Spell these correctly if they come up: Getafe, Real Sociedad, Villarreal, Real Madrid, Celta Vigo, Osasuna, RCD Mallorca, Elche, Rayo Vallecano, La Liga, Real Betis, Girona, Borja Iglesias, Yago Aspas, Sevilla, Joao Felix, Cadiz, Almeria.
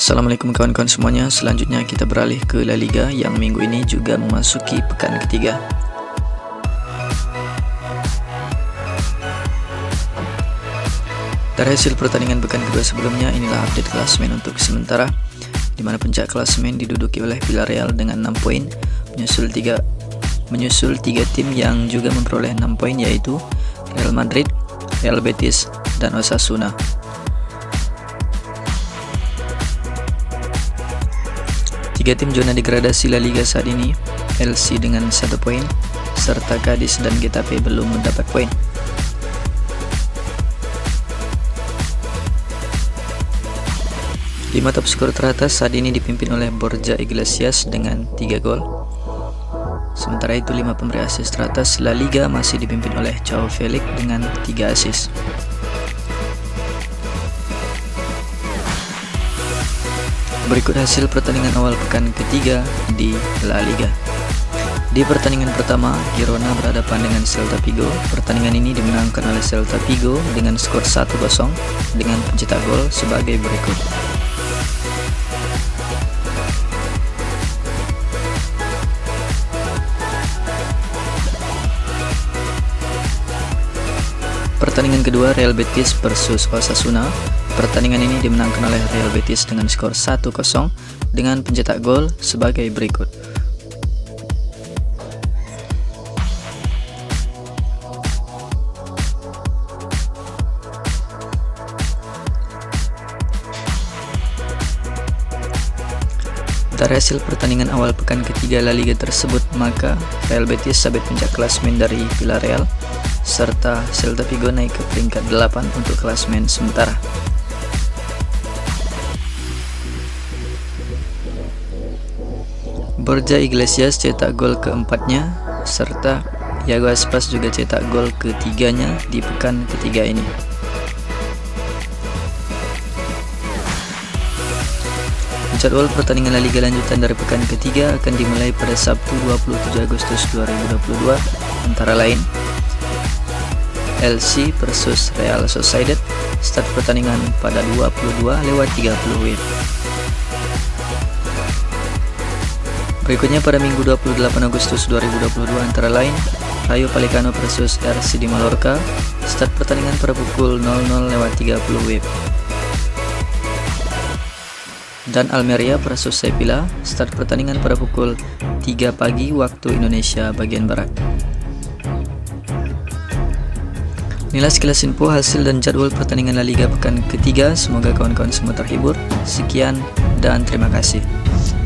Assalamualaikum kawan-kawan semuanya. Selanjutnya kita beralih ke La Liga yang minggu ini juga memasuki pekan ketiga. Dari hasil pertandingan pekan kedua sebelumnya, inilah update klasemen untuk sementara, di mana puncak klasemen diduduki oleh Villarreal dengan 6 poin, menyusul tiga tim yang juga memperoleh 6 poin, yaitu Real Madrid, Real Betis, dan Osasuna. Tiga tim zona degradasi La Liga saat ini, Elche dengan 1 poin, serta Cadiz dan Getafe belum mendapat poin. Lima top skor teratas saat ini dipimpin oleh Borja Iglesias dengan 3 gol. Sementara itu, 5 pemberi asis teratas La Liga masih dipimpin oleh Joao Felix dengan 3 asis. Berikut hasil pertandingan awal pekan ketiga di La Liga. Di pertandingan pertama, Girona berhadapan dengan Celta Vigo. Pertandingan ini dimenangkan oleh Celta Vigo dengan skor 1-0 dengan pencetak gol sebagai berikut. Pertandingan kedua, Real Betis versus Osasuna. Pertandingan ini dimenangkan oleh Real Betis dengan skor 1-0 dengan pencetak gol sebagai berikut. Dari hasil pertandingan awal pekan ketiga La Liga tersebut, maka Real Betis sabit puncak klasemen dari Villarreal, serta Celta Vigo naik ke peringkat 8 untuk klasemen sementara. Borja Iglesias cetak gol keempatnya, serta Yago Aspas juga cetak gol ketiganya di pekan ketiga ini. Jadwal pertandingan La Liga lanjutan dari pekan ketiga akan dimulai pada Sabtu 27 Agustus 2022, antara lain Elche versus Real Sociedad. Start pertandingan pada 22:30 WIB. Berikutnya pada Minggu 28 Agustus 2022, antara lain Rayo Vallecano versus RCD Mallorca. Start pertandingan pada pukul 00:30 WIB. Dan Almeria versus Sevilla. Start pertandingan pada pukul 3 pagi waktu Indonesia bagian barat. Inilah sekilas info hasil dan jadwal pertandingan La Liga pekan ketiga. Semoga kawan-kawan semua terhibur. Sekian dan terima kasih.